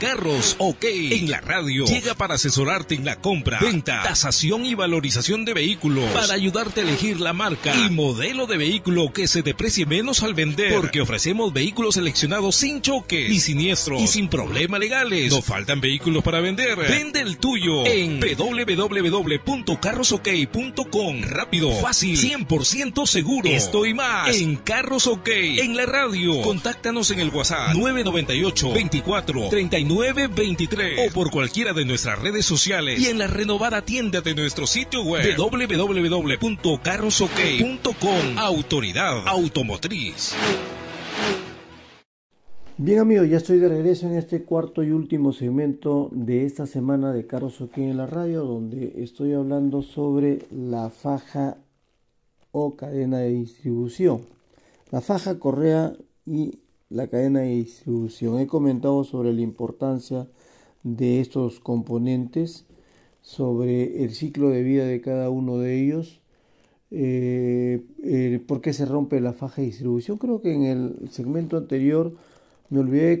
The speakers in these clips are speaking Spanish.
Carros OK en la radio llega para asesorarte en la compra, venta, tasación y valorización de vehículos, para ayudarte a elegir la marca y modelo de vehículo que se deprecie menos al vender, porque ofrecemos vehículos seleccionados sin choques ni siniestros y sin problemas legales. No faltan vehículos para vender. Vende el tuyo en www.carrosok.com. Rápido, fácil, 100% seguro. Esto y más en Carros OK en la radio. Contáctanos en el WhatsApp 998-24-3923 o por cualquiera de nuestras redes sociales y en la renovada tienda de nuestro sitio web www.carrosok.com. Autoridad Automotriz. Bien, amigos, ya estoy de regreso en este cuarto y último segmento de esta semana de Carros OK en la radio, donde estoy hablando sobre la faja o cadena de distribución. La faja, correa y la cadena de distribución. He comentado sobre la importancia de estos componentes, sobre el ciclo de vida de cada uno de ellos, por qué se rompe la faja de distribución. Creo que en el segmento anterior me olvidé de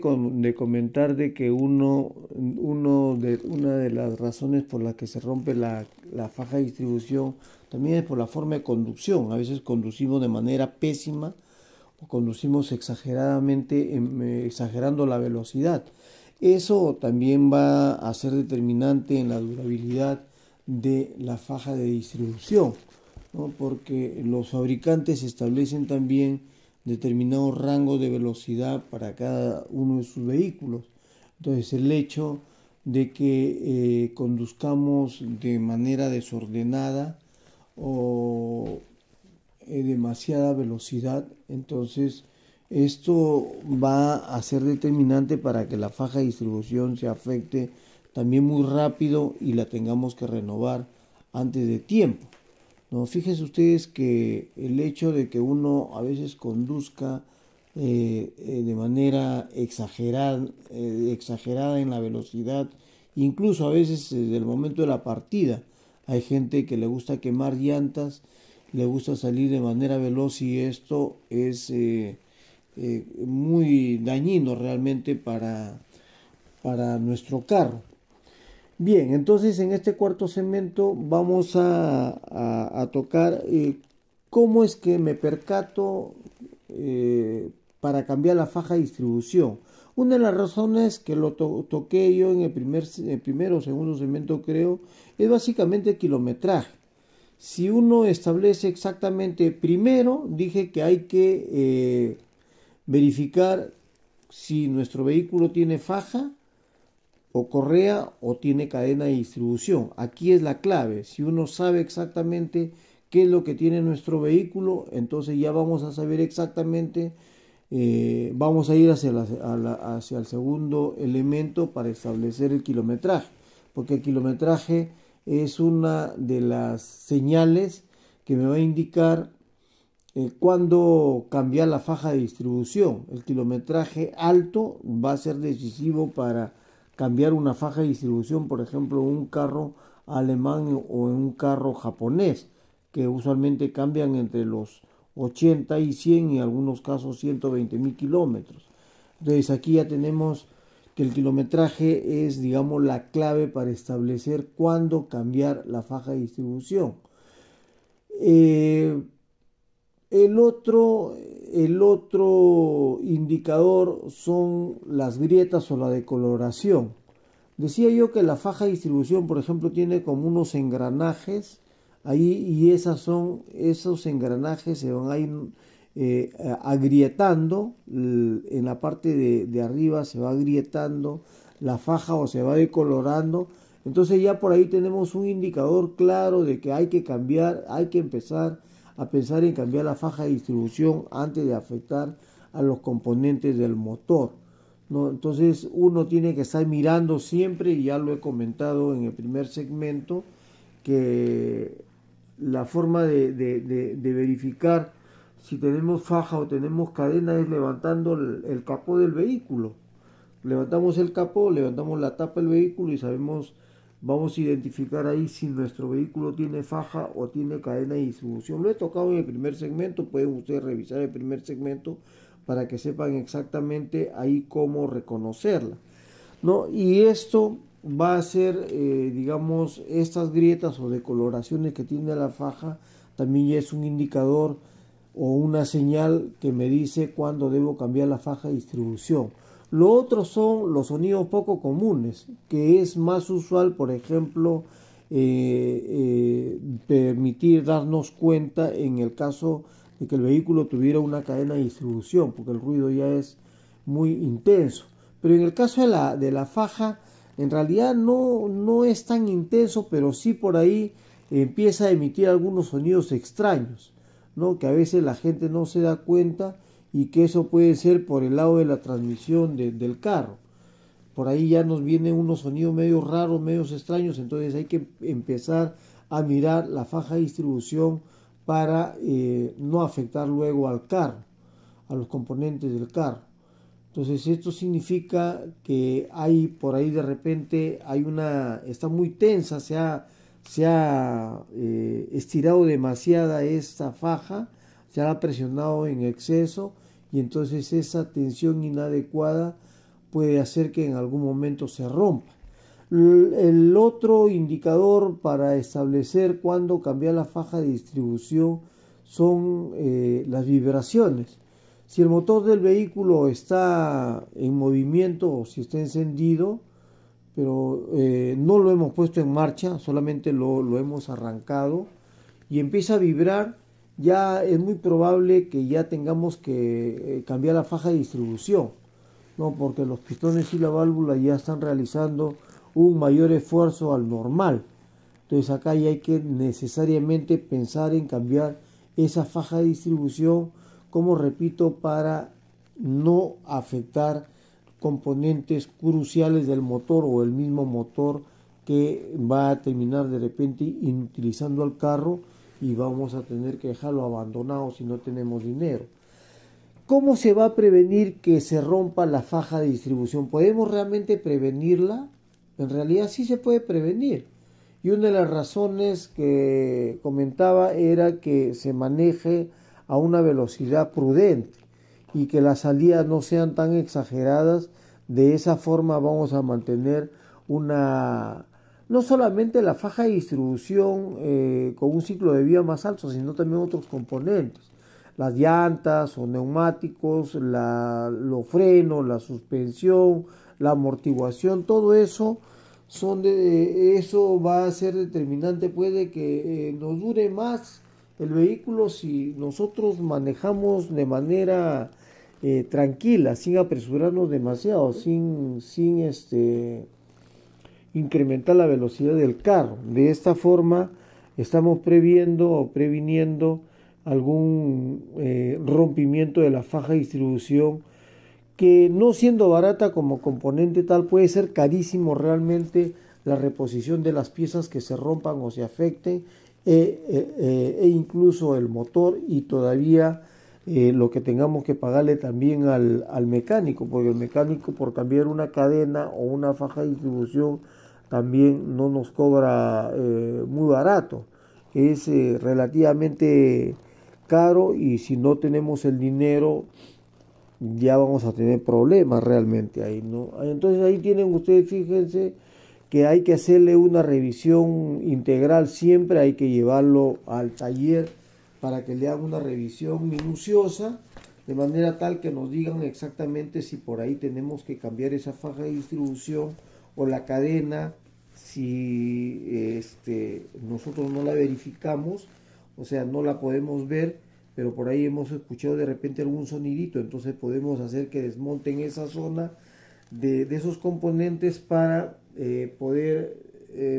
comentar de que una de las razones por las que se rompe la faja de distribución también es por la forma de conducción. A veces conducimos de manera pésima o conducimos exagerando la velocidad. Eso también va a ser determinante en la durabilidad de la faja de distribución, ¿no? Porque los fabricantes establecen también determinado rango de velocidad para cada uno de sus vehículos. Entonces, el hecho de que conduzcamos de manera desordenada o demasiada velocidad, entonces esto va a ser determinante para que la faja de distribución se afecte también muy rápido y la tengamos que renovar antes de tiempo. No, fíjense ustedes que el hecho de que uno a veces conduzca de manera exagerada en la velocidad, incluso a veces desde el momento de la partida, hay gente que le gusta quemar llantas, le gusta salir de manera veloz, y esto es muy dañino realmente para nuestro carro. Bien, entonces en este cuarto segmento vamos a tocar cómo es que me percato para cambiar la faja de distribución. Una de las razones que lo toqué yo en el primer o segundo segmento, creo, es básicamente el kilometraje. Si uno establece exactamente, primero dije que hay que verificar si nuestro vehículo tiene faja o correa o tiene cadena de distribución. Aquí es la clave. Si uno sabe exactamente qué es lo que tiene nuestro vehículo, entonces ya vamos a saber exactamente, vamos a ir hacia el segundo elemento para establecer el kilometraje, porque el kilometraje es una de las señales que me va a indicar cuándo cambiar la faja de distribución. El kilometraje alto va a ser decisivo para cambiar una faja de distribución, por ejemplo, un carro alemán o en un carro japonés, que usualmente cambian entre los 80 y 100 y en algunos casos 120.000 kilómetros. Entonces aquí ya tenemos que el kilometraje es, digamos, la clave para establecer cuándo cambiar la faja de distribución. El otro indicador son las grietas o la decoloración. Decía yo que la faja de distribución, por ejemplo, tiene como unos engranajes ahí, y esos engranajes se van a ir agrietando. En la parte de arriba se va agrietando la faja o se va decolorando. Entonces ya por ahí tenemos un indicador claro de que hay que empezar a pensar en cambiar la faja de distribución antes de afectar a los componentes del motor, ¿no? Entonces uno tiene que estar mirando siempre, y ya lo he comentado en el primer segmento, que la forma de verificar si tenemos faja o tenemos cadena es levantando el capó del vehículo. Levantamos el capó, levantamos la tapa del vehículo y sabemos, vamos a identificar ahí si nuestro vehículo tiene faja o tiene cadena de distribución. Lo he tocado en el primer segmento, pueden ustedes revisar el primer segmento para que sepan exactamente ahí cómo reconocerla. ¿no? Y esto va a ser, digamos, estas grietas o decoloraciones que tiene la faja también ya es un indicador o una señal que me dice cuándo debo cambiar la faja de distribución. Lo otro son los sonidos poco comunes, que es más usual, por ejemplo, permitir darnos cuenta en el caso de que el vehículo tuviera una cadena de distribución, porque el ruido ya es muy intenso. Pero en el caso de la faja, en realidad no es tan intenso, pero sí por ahí empieza a emitir algunos sonidos extraños, ¿no? Que a veces la gente no se da cuenta y que eso puede ser por el lado de la transmisión del carro. Por ahí ya nos vienen unos sonidos medio raros, medio extraños, entonces hay que empezar a mirar la faja de distribución para no afectar luego al carro, a los componentes del carro. Entonces esto significa que hay por ahí de repente, está muy tensa, se ha estirado demasiada esta faja, se ha presionado en exceso y entonces esa tensión inadecuada puede hacer que en algún momento se rompa. El otro indicador para establecer cuándo cambiar la faja de distribución son las vibraciones. Si el motor del vehículo está en movimiento o si está encendido, pero no lo hemos puesto en marcha, solamente lo hemos arrancado y empieza a vibrar, ya es muy probable que ya tengamos que cambiar la faja de distribución, ¿no? Porque los pistones y la válvula ya están realizando un mayor esfuerzo al normal. Entonces acá ya hay que necesariamente pensar en cambiar esa faja de distribución, como repito, para no afectar componentes cruciales del motor o el mismo motor que va a terminar de repente inutilizando al carro y vamos a tener que dejarlo abandonado si no tenemos dinero. ¿Cómo se va a prevenir que se rompa la faja de distribución? ¿Podemos realmente prevenirla? En realidad sí se puede prevenir. Y una de las razones que comentaba era que se maneje a una velocidad prudente y que las salidas no sean tan exageradas. De esa forma vamos a mantener no solamente la faja de distribución con un ciclo de vida más alto, sino también otros componentes, las llantas o neumáticos, los frenos, la suspensión, la amortiguación, todo eso eso va a ser determinante, puede que nos dure más el vehículo si nosotros manejamos de manera tranquila, sin apresurarnos demasiado, sin incrementar la velocidad del carro. De esta forma estamos previniendo algún rompimiento de la faja de distribución, que no siendo barata como componente tal, puede ser carísimo realmente la reposición de las piezas que se rompan o se afecten, e incluso el motor, y todavía lo que tengamos que pagarle también al mecánico, porque el mecánico por cambiar una cadena o una faja de distribución también no nos cobra muy barato, es relativamente caro, y si no tenemos el dinero ya vamos a tener problemas realmente ahí, ¿no? Entonces ahí tienen ustedes, fíjense que hay que hacerle una revisión integral, siempre hay que llevarlo al taller para que le hagan una revisión minuciosa, de manera tal que nos digan exactamente si por ahí tenemos que cambiar esa faja de distribución o la cadena, si nosotros no la verificamos, o sea, no la podemos ver, pero por ahí hemos escuchado de repente algún sonidito, entonces podemos hacer que desmonten esa zona de esos componentes para poder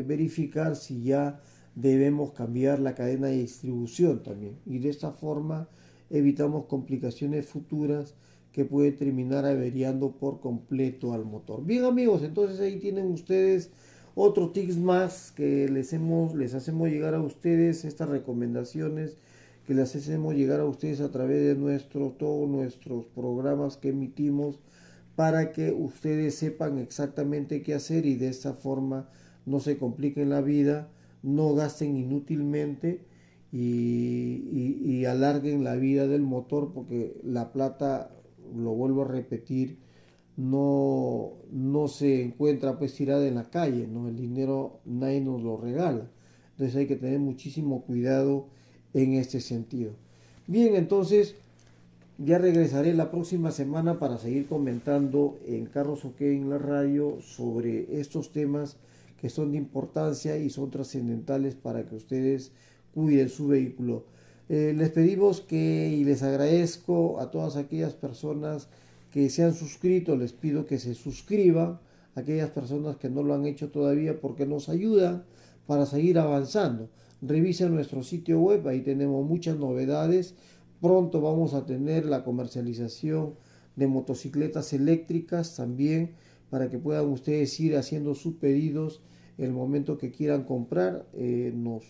verificar si ya debemos cambiar la cadena de distribución también. Y de esta forma evitamos complicaciones futuras que puede terminar averiando por completo al motor. Bien amigos, entonces ahí tienen ustedes otro tips más que les hacemos llegar a ustedes, estas recomendaciones que les hacemos llegar a ustedes a través de todos nuestros programas que emitimos, para que ustedes sepan exactamente qué hacer y de esta forma no se compliquen la vida, no gasten inútilmente y alarguen la vida del motor, porque la plata, lo vuelvo a repetir, no no se encuentra pues tirada en la calle, ¿no? El dinero nadie nos lo regala. Entonces hay que tener muchísimo cuidado en este sentido. Bien, entonces ya regresaré la próxima semana para seguir comentando en Carlos Oque en la radio sobre estos temas que son de importancia y son trascendentales para que ustedes cuiden su vehículo. Les pedimos que, y les agradezco a todas aquellas personas que se han suscrito, les pido que se suscriban, aquellas personas que no lo han hecho todavía porque nos ayudan para seguir avanzando. Revisen nuestro sitio web, ahí tenemos muchas novedades. Pronto vamos a tener la comercialización de motocicletas eléctricas también, para que puedan ustedes ir haciendo sus pedidos el momento que quieran comprar. Nos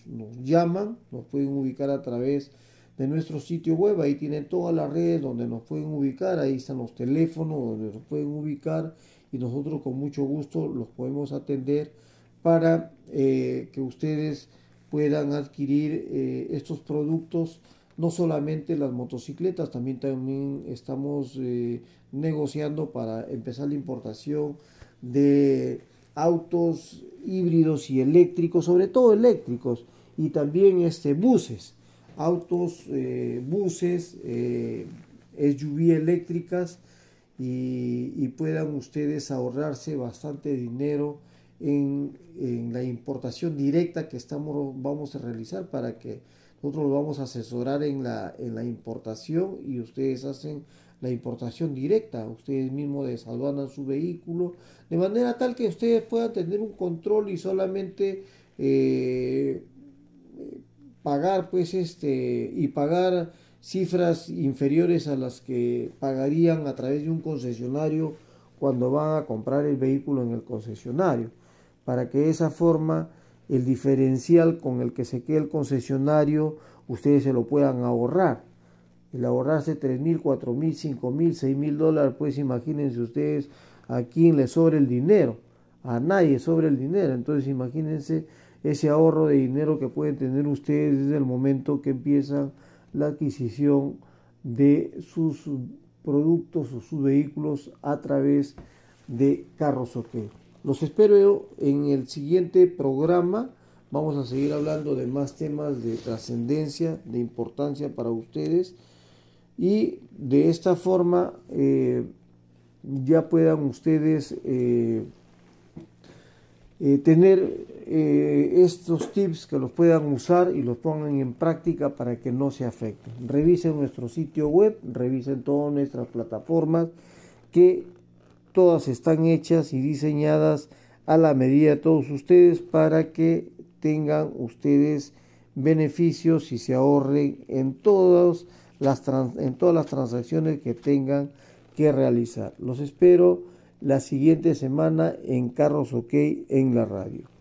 llaman, nos pueden ubicar a través de nuestro sitio web, ahí tienen todas las redes donde nos pueden ubicar, ahí están los teléfonos donde nos pueden ubicar y nosotros con mucho gusto los podemos atender para que ustedes puedan adquirir estos productos. No solamente las motocicletas, también estamos negociando para empezar la importación de autos híbridos y eléctricos, sobre todo eléctricos, y también buses, autos, buses, SUV eléctricas, y puedan ustedes ahorrarse bastante dinero en la importación directa que vamos a realizar, para que nosotros lo vamos a asesorar en la importación y ustedes hacen la importación directa. Ustedes mismos desaduanan su vehículo de manera tal que ustedes puedan tener un control y solamente pagar pues y pagar cifras inferiores a las que pagarían a través de un concesionario cuando van a comprar el vehículo en el concesionario, para que de esa forma el diferencial con el que se quede el concesionario, ustedes se lo puedan ahorrar. El ahorrarse 3.000, 4.000, 5.000, 6.000 dólares, pues imagínense ustedes a quién le sobra el dinero. A nadie sobra el dinero. Entonces imagínense ese ahorro de dinero que pueden tener ustedes desde el momento que empiezan la adquisición de sus productos o sus vehículos a través de Carros Oque. Los espero en el siguiente programa. Vamos a seguir hablando de más temas de trascendencia, de importancia para ustedes. Y de esta forma ya puedan ustedes tener estos tips, que los puedan usar y los pongan en práctica para que no se afecten. Revisen nuestro sitio web, revisen todas nuestras plataformas, que todas están hechas y diseñadas a la medida de todos ustedes para que tengan ustedes beneficios y se ahorren en todas las transacciones que tengan que realizar. Los espero la siguiente semana en Carros Oque en la radio.